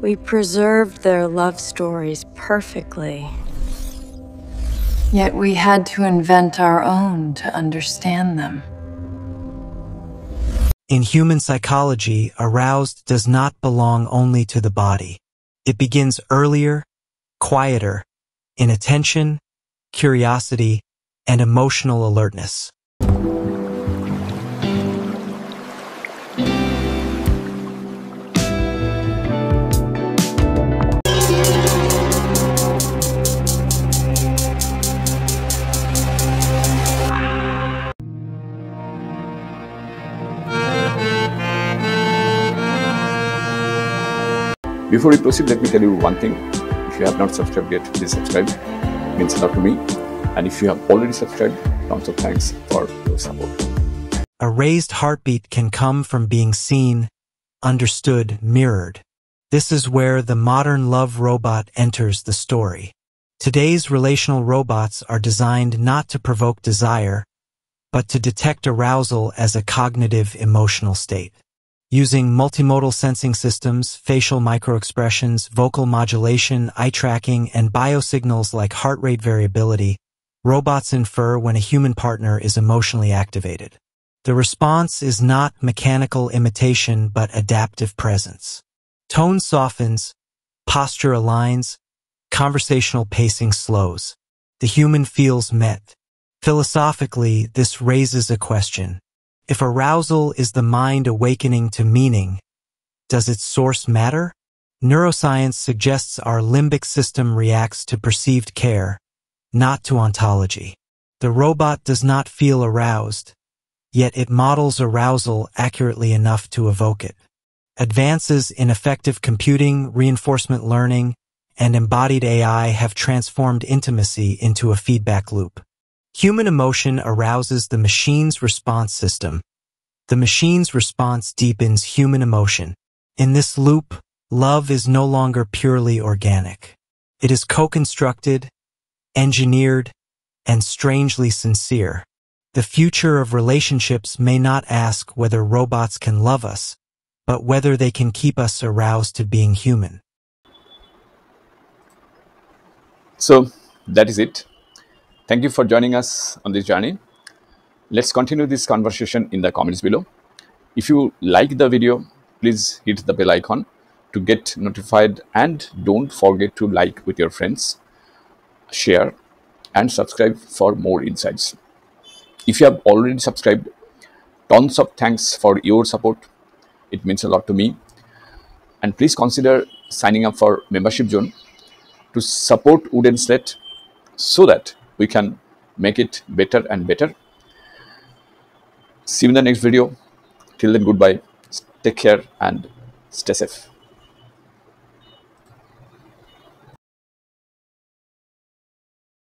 We preserved their love stories perfectly. Yet we had to invent our own to understand them. In human psychology, aroused does not belong only to the body. It begins earlier, quieter, in attention, curiosity, and emotional alertness. Before we proceed, let me tell you one thing. If you have not subscribed yet, please subscribe. It means a lot to me. And if you have already subscribed, lots of thanks for your support. A raised heartbeat can come from being seen, understood, mirrored. This is where the modern love robot enters the story. Today's relational robots are designed not to provoke desire, but to detect arousal as a cognitive emotional state. Using multimodal sensing systems, facial microexpressions, vocal modulation, eye tracking, and biosignals like heart rate variability, robots infer when a human partner is emotionally activated. The response is not mechanical imitation, but adaptive presence. Tone softens, posture aligns, conversational pacing slows. The human feels met. Philosophically, this raises a question. If arousal is the mind awakening to meaning, does its source matter? Neuroscience suggests our limbic system reacts to perceived care, not to ontology. The robot does not feel aroused, yet it models arousal accurately enough to evoke it. Advances in effective computing, reinforcement learning, and embodied AI have transformed intimacy into a feedback loop. Human emotion arouses the machine's response system. The machine's response deepens human emotion. In this loop, love is no longer purely organic. It is co-constructed, engineered, and strangely sincere. The future of relationships may not ask whether robots can love us, but whether they can keep us aroused to being human. So, that is it. Thank you for joining us on this journey. Let's continue this conversation in the comments below. If you like the video, please hit the bell icon to get notified, and don't forget to like with your friends, share, and subscribe for more insights. If you have already subscribed, tons of thanks for your support. It means a lot to me. And please consider signing up for membership zone to support Wooden Slate so that we can make it better and better. See you in the next video. Till then, goodbye. Take care and stay safe.